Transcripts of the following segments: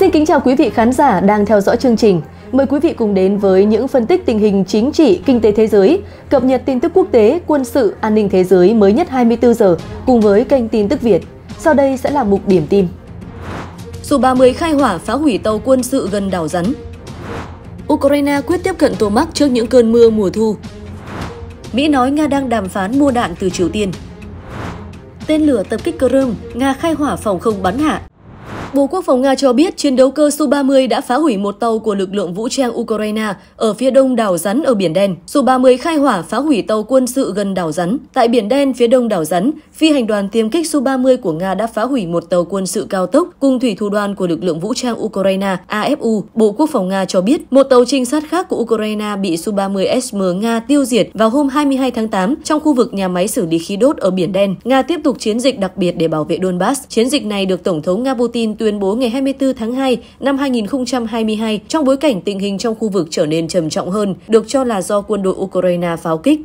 Xin kính chào quý vị khán giả đang theo dõi chương trình. Mời quý vị cùng đến với những phân tích tình hình chính trị, kinh tế thế giới, cập nhật tin tức quốc tế, quân sự, an ninh thế giới mới nhất 24 giờ cùng với kênh Tin tức Việt. Sau đây sẽ là mục điểm tin. Su-30 khai hỏa phá hủy tàu quân sự gần đảo rắn. Ukraine quyết tiếp cận Tokmak trước những cơn mưa mùa thu. Mỹ nói Nga đang đàm phán mua đạn từ Triều Tiên. Tên lửa tập kích Crimea, Nga khai hỏa phòng không bắn hạ. Bộ Quốc phòng Nga cho biết chiến đấu cơ Su-30 đã phá hủy một tàu của lực lượng vũ trang Ukraine ở phía đông đảo rắn ở Biển Đen. Su-30 khai hỏa phá hủy tàu quân sự gần đảo rắn. Tại Biển Đen, phía đông đảo rắn, phi hành đoàn tiêm kích Su-30 của Nga đã phá hủy một tàu quân sự cao tốc cùng thủy thủ đoàn của lực lượng vũ trang Ukraine AFU. Bộ Quốc phòng Nga cho biết một tàu trinh sát khác của Ukraine bị Su-30SM Nga tiêu diệt vào hôm 22 tháng 8 trong khu vực nhà máy xử lý khí đốt ở Biển Đen. Nga tiếp tục chiến dịch đặc biệt để bảo vệ Donbas. Chiến dịch này được Tổng thống Nga Putin tuyên bố ngày 24 tháng 2 năm 2022 trong bối cảnh tình hình trong khu vực trở nên trầm trọng hơn, được cho là do quân đội Ukraine pháo kích.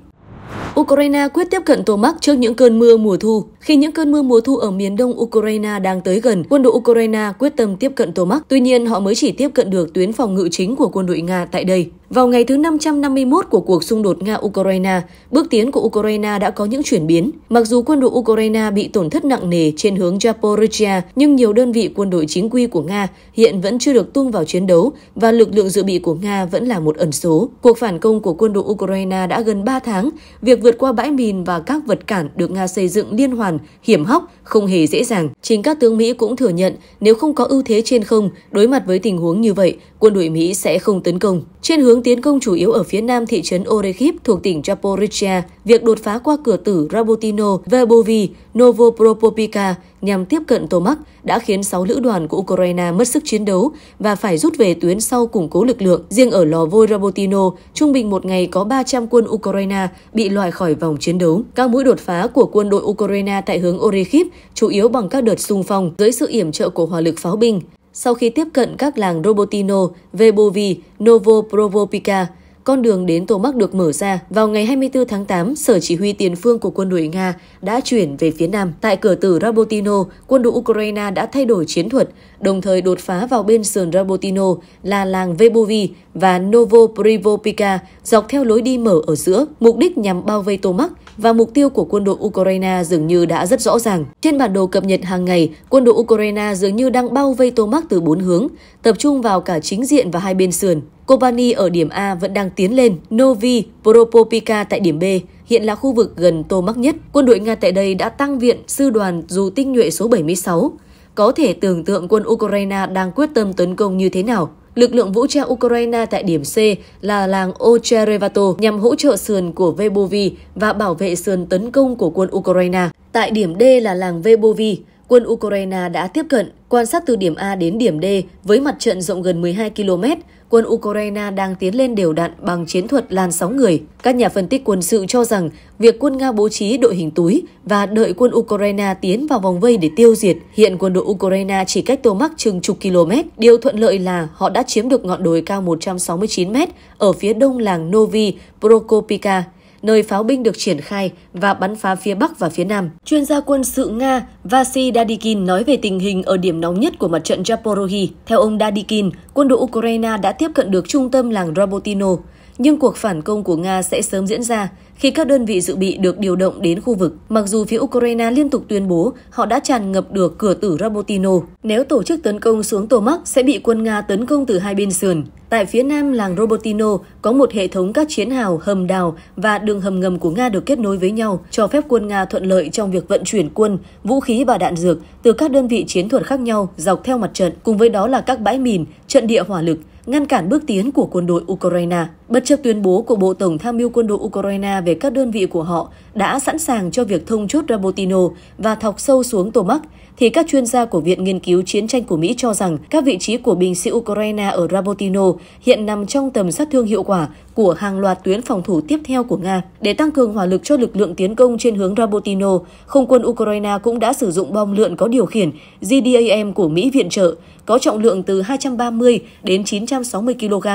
Ukraine quyết tiếp cận Tokmak trước những cơn mưa mùa thu. Khi những cơn mưa mùa thu ở miền đông Ukraine đang tới gần, quân đội Ukraine quyết tâm tiếp cận Tokmak. Tuy nhiên, họ mới chỉ tiếp cận được tuyến phòng ngự chính của quân đội Nga tại đây. Vào ngày thứ 551 của cuộc xung đột Nga-Ukraine, bước tiến của Ukraine đã có những chuyển biến. Mặc dù quân đội Ukraine bị tổn thất nặng nề trên hướng Zaporizhzhia, nhưng nhiều đơn vị quân đội chính quy của Nga hiện vẫn chưa được tung vào chiến đấu và lực lượng dự bị của Nga vẫn là một ẩn số. Cuộc phản công của quân đội Ukraine đã gần 3 tháng. Việc vượt qua bãi mìn và các vật cản được Nga xây dựng liên hoàn, hiểm hóc, không hề dễ dàng. Chính các tướng Mỹ cũng thừa nhận nếu không có ưu thế trên không, đối mặt với tình huống như vậy, quân đội Mỹ sẽ không tấn công. Trên hướng tiến công chủ yếu ở phía nam thị trấn Orekhiv thuộc tỉnh Zaporizhzhia, việc đột phá qua cửa tử Robotino, Verbovi, Novoprokopivka nhằm tiếp cận Tokmak đã khiến 6 lữ đoàn của Ukraine mất sức chiến đấu và phải rút về tuyến sau củng cố lực lượng. Riêng ở lò vôi Robotino, trung bình một ngày có 300 quân Ukraine bị loại khỏi vòng chiến đấu. Các mũi đột phá của quân đội Ukraine tại hướng Orekhiv chủ yếu bằng các đợt xung phong dưới sự yểm trợ của hỏa lực pháo binh. Sau khi tiếp cận các làng Robotino, Verbovi, Novoprokopivka, con đường đến Tokmak được mở ra. Vào ngày 24 tháng 8, Sở Chỉ huy Tiền phương của quân đội Nga đã chuyển về phía nam. Tại cửa tử Robotino, quân đội Ukraine đã thay đổi chiến thuật, đồng thời đột phá vào bên sườn Robotino là làng Verbovi và Novoprokopivka dọc theo lối đi mở ở giữa, mục đích nhằm bao vây Tokmak. Và mục tiêu của quân đội Ukraine dường như đã rất rõ ràng. Trên bản đồ cập nhật hàng ngày, quân đội Ukraine dường như đang bao vây Tokmak từ 4 hướng, tập trung vào cả chính diện và hai bên sườn. Kobani ở điểm A vẫn đang tiến lên, Novoprokopivka tại điểm B, hiện là khu vực gần Tokmak nhất. Quân đội Nga tại đây đã tăng viện sư đoàn dù tinh nhuệ số 76. Có thể tưởng tượng quân Ukraine đang quyết tâm tấn công như thế nào. Lực lượng vũ trang Ukraine tại điểm C là làng Ocherevato nhằm hỗ trợ sườn của Verbovi và bảo vệ sườn tấn công của quân Ukraine. Tại điểm D là làng Verbovi, quân Ukraine đã tiếp cận. Quan sát từ điểm A đến điểm D với mặt trận rộng gần 12 km, quân Ukraine đang tiến lên đều đặn bằng chiến thuật làn sóng người. Các nhà phân tích quân sự cho rằng việc quân Nga bố trí đội hình túi và đợi quân Ukraine tiến vào vòng vây để tiêu diệt. Hiện quân đội Ukraine chỉ cách Tokmak chừng chục km. Điều thuận lợi là họ đã chiếm được ngọn đồi cao 169 m ở phía đông làng Novoprokopivka, nơi pháo binh được triển khai và bắn phá phía Bắc và phía Nam. Chuyên gia quân sự Nga Vasily Dadikin nói về tình hình ở điểm nóng nhất của mặt trận Zaporizhzhia. Theo ông Dadikin, quân đội Ukraine đã tiếp cận được trung tâm làng Robotino, nhưng cuộc phản công của Nga sẽ sớm diễn ra khi các đơn vị dự bị được điều động đến khu vực. Mặc dù phía Ukraine liên tục tuyên bố họ đã tràn ngập được cửa tử Robotino, nếu tổ chức tấn công xuống Tokmak sẽ bị quân Nga tấn công từ hai bên sườn. Tại phía nam làng Robotino có một hệ thống các chiến hào, hầm đào và đường hầm ngầm của Nga được kết nối với nhau, cho phép quân Nga thuận lợi trong việc vận chuyển quân, vũ khí và đạn dược từ các đơn vị chiến thuật khác nhau dọc theo mặt trận, cùng với đó là các bãi mìn, trận địa hỏa lực, ngăn cản bước tiến của quân đội Ukraine. Bất chấp tuyên bố của Bộ Tổng tham mưu quân đội Ukraine về các đơn vị của họ đã sẵn sàng cho việc thông chốt Robotino và thọc sâu xuống Tokmak, thì các chuyên gia của Viện Nghiên cứu Chiến tranh của Mỹ cho rằng các vị trí của binh sĩ Ukraine ở Robotino hiện nằm trong tầm sát thương hiệu quả của hàng loạt tuyến phòng thủ tiếp theo của Nga. Để tăng cường hỏa lực cho lực lượng tiến công trên hướng Robotino, không quân Ukraine cũng đã sử dụng bom lượn có điều khiển JDAM của Mỹ viện trợ, có trọng lượng từ 230 đến 960 kg,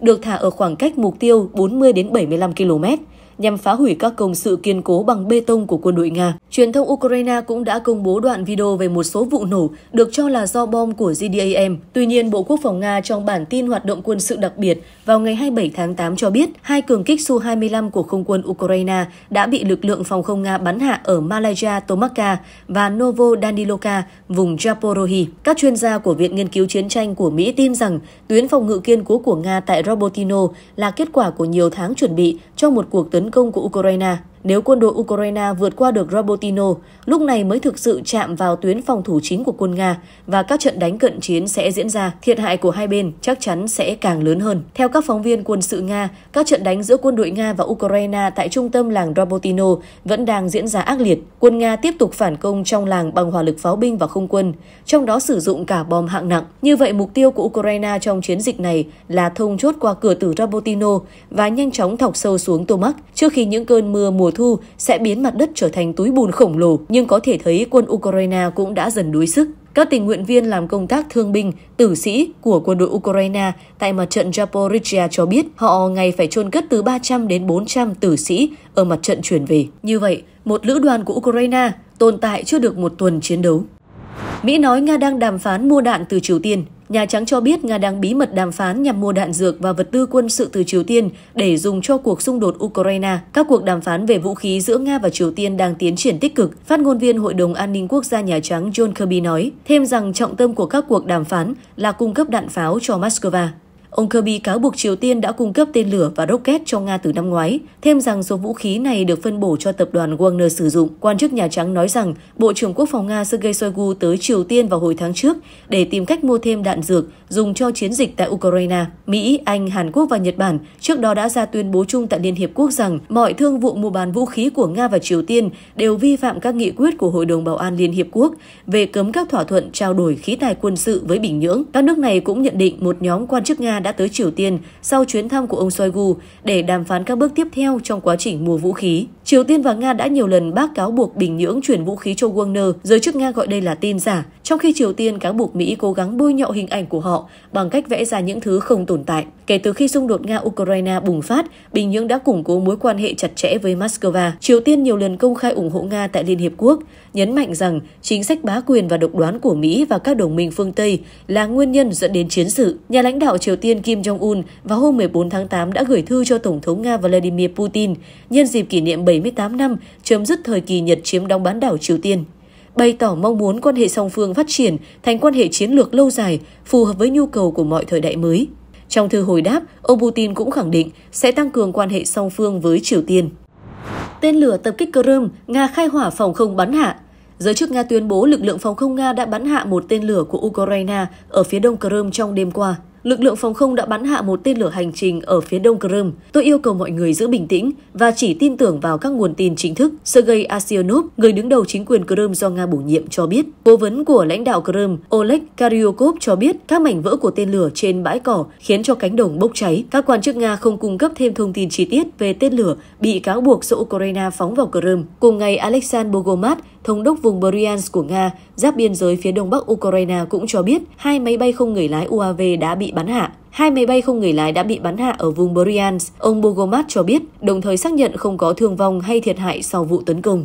được thả ở khoảng cách mục tiêu 40 đến 75 km. nhằm phá hủy các công sự kiên cố bằng bê tông của quân đội Nga. Truyền thông Ukraine cũng đã công bố đoạn video về một số vụ nổ được cho là do bom của JDAM. Tuy nhiên, Bộ Quốc phòng Nga trong bản tin hoạt động quân sự đặc biệt vào ngày 27 tháng 8 cho biết hai cường kích Su-25 của không quân Ukraine đã bị lực lượng phòng không Nga bắn hạ ở Malaya Tomaka và Novo Daniloka, vùng Zaporizhzhia. Các chuyên gia của Viện Nghiên cứu Chiến tranh của Mỹ tin rằng tuyến phòng ngự kiên cố của Nga tại Robotino là kết quả của nhiều tháng chuẩn bị cho một cuộc tấn công của Ukraine. Nếu quân đội Ukraine vượt qua được Robotino, lúc này mới thực sự chạm vào tuyến phòng thủ chính của quân Nga và các trận đánh cận chiến sẽ diễn ra. Thiệt hại của hai bên chắc chắn sẽ càng lớn hơn. Theo các phóng viên quân sự Nga, các trận đánh giữa quân đội Nga và Ukraine tại trung tâm làng Robotino vẫn đang diễn ra ác liệt. Quân Nga tiếp tục phản công trong làng bằng hỏa lực pháo binh và không quân, trong đó sử dụng cả bom hạng nặng. Như vậy, mục tiêu của Ukraine trong chiến dịch này là thông chốt qua cửa tử Robotino và nhanh chóng thọc sâu xuống Tokmak trước khi những cơn mưa mùa thu sẽ biến mặt đất trở thành túi bùn khổng lồ, nhưng có thể thấy quân Ukraine cũng đã dần đuối sức. Các tình nguyện viên làm công tác thương binh, tử sĩ của quân đội Ukraine tại mặt trận Zaporizhzhia cho biết họ ngày phải chôn cất từ 300 đến 400 tử sĩ ở mặt trận chuyển về. Như vậy, một lữ đoàn của Ukraine tồn tại chưa được một tuần chiến đấu. Mỹ nói Nga đang đàm phán mua đạn từ Triều Tiên. Nhà Trắng cho biết Nga đang bí mật đàm phán nhằm mua đạn dược và vật tư quân sự từ Triều Tiên để dùng cho cuộc xung đột Ukraine. Các cuộc đàm phán về vũ khí giữa Nga và Triều Tiên đang tiến triển tích cực, phát ngôn viên Hội đồng An ninh Quốc gia Nhà Trắng John Kirby nói thêm rằng trọng tâm của các cuộc đàm phán là cung cấp đạn pháo cho Moscow. Ông Kirby cáo buộc Triều Tiên đã cung cấp tên lửa và rocket cho Nga từ năm ngoái, thêm rằng số vũ khí này được phân bổ cho tập đoàn Wagner sử dụng. Quan chức Nhà Trắng nói rằng Bộ trưởng Quốc phòng Nga Sergei Shoigu tới Triều Tiên vào hồi tháng trước để tìm cách mua thêm đạn dược dùng cho chiến dịch tại Ukraine. Mỹ, Anh, Hàn Quốc và Nhật Bản trước đó đã ra tuyên bố chung tại Liên hiệp Quốc rằng mọi thương vụ mua bán vũ khí của Nga và Triều Tiên đều vi phạm các nghị quyết của Hội đồng Bảo an Liên hiệp Quốc về cấm các thỏa thuận trao đổi khí tài quân sự với Bình Nhưỡng. Các nước này cũng nhận định một nhóm quan chức Nga đã tới Triều Tiên sau chuyến thăm của ông Shoigu để đàm phán các bước tiếp theo trong quá trình mua vũ khí. Triều Tiên và Nga đã nhiều lần bác cáo buộc Bình Nhưỡng chuyển vũ khí cho Wagner, giới chức Nga gọi đây là tin giả, trong khi Triều Tiên cáo buộc Mỹ cố gắng bôi nhọ hình ảnh của họ bằng cách vẽ ra những thứ không tồn tại. Kể từ khi xung đột Nga-Ukraine bùng phát, Bình Nhưỡng đã củng cố mối quan hệ chặt chẽ với Moscow. Triều Tiên nhiều lần công khai ủng hộ Nga tại Liên hiệp Quốc, nhấn mạnh rằng chính sách bá quyền và độc đoán của Mỹ và các đồng minh phương Tây là nguyên nhân dẫn đến chiến sự. Nhà lãnh đạo Triều Tiên Kim Jong-un vào hôm 14 tháng 8 đã gửi thư cho Tổng thống Nga Vladimir Putin nhân dịp kỷ niệm 78 năm chấm dứt thời kỳ Nhật chiếm đóng bán đảo Triều Tiên, bày tỏ mong muốn quan hệ song phương phát triển thành quan hệ chiến lược lâu dài phù hợp với nhu cầu của mọi thời đại mới. Trong thư hồi đáp, ông Putin cũng khẳng định sẽ tăng cường quan hệ song phương với Triều Tiên. Tên lửa tập kích Crimea, Nga khai hỏa phòng không bắn hạ. Giới chức Nga tuyên bố lực lượng phòng không Nga đã bắn hạ một tên lửa của Ukraine ở phía đông Crimea trong đêm qua. Lực lượng phòng không đã bắn hạ một tên lửa hành trình ở phía đông Crimea. Tôi yêu cầu mọi người giữ bình tĩnh và chỉ tin tưởng vào các nguồn tin chính thức, Sergey Aksyonov, người đứng đầu chính quyền Crimea do Nga bổ nhiệm cho biết. Cố vấn của lãnh đạo Crimea, Oleg Karyukov cho biết các mảnh vỡ của tên lửa trên bãi cỏ khiến cho cánh đồng bốc cháy. Các quan chức Nga không cung cấp thêm thông tin chi tiết về tên lửa bị cáo buộc do Ukraine phóng vào Crimea. Cùng ngày, Alexander Bogomat, thống đốc vùng Bryansk của Nga, giáp biên giới phía đông bắc Ukraine cũng cho biết hai máy bay không người lái UAV đã bị bắn hạ. Hai máy bay không người lái đã bị bắn hạ ở vùng Bryansk, ông Bogomat cho biết, đồng thời xác nhận không có thương vong hay thiệt hại sau vụ tấn công.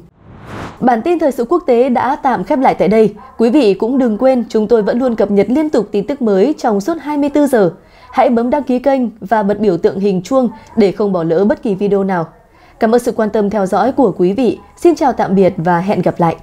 Bản tin thời sự quốc tế đã tạm khép lại tại đây. Quý vị cũng đừng quên, chúng tôi vẫn luôn cập nhật liên tục tin tức mới trong suốt 24 giờ. Hãy bấm đăng ký kênh và bật biểu tượng hình chuông để không bỏ lỡ bất kỳ video nào. Cảm ơn sự quan tâm theo dõi của quý vị. Xin chào tạm biệt và hẹn gặp lại!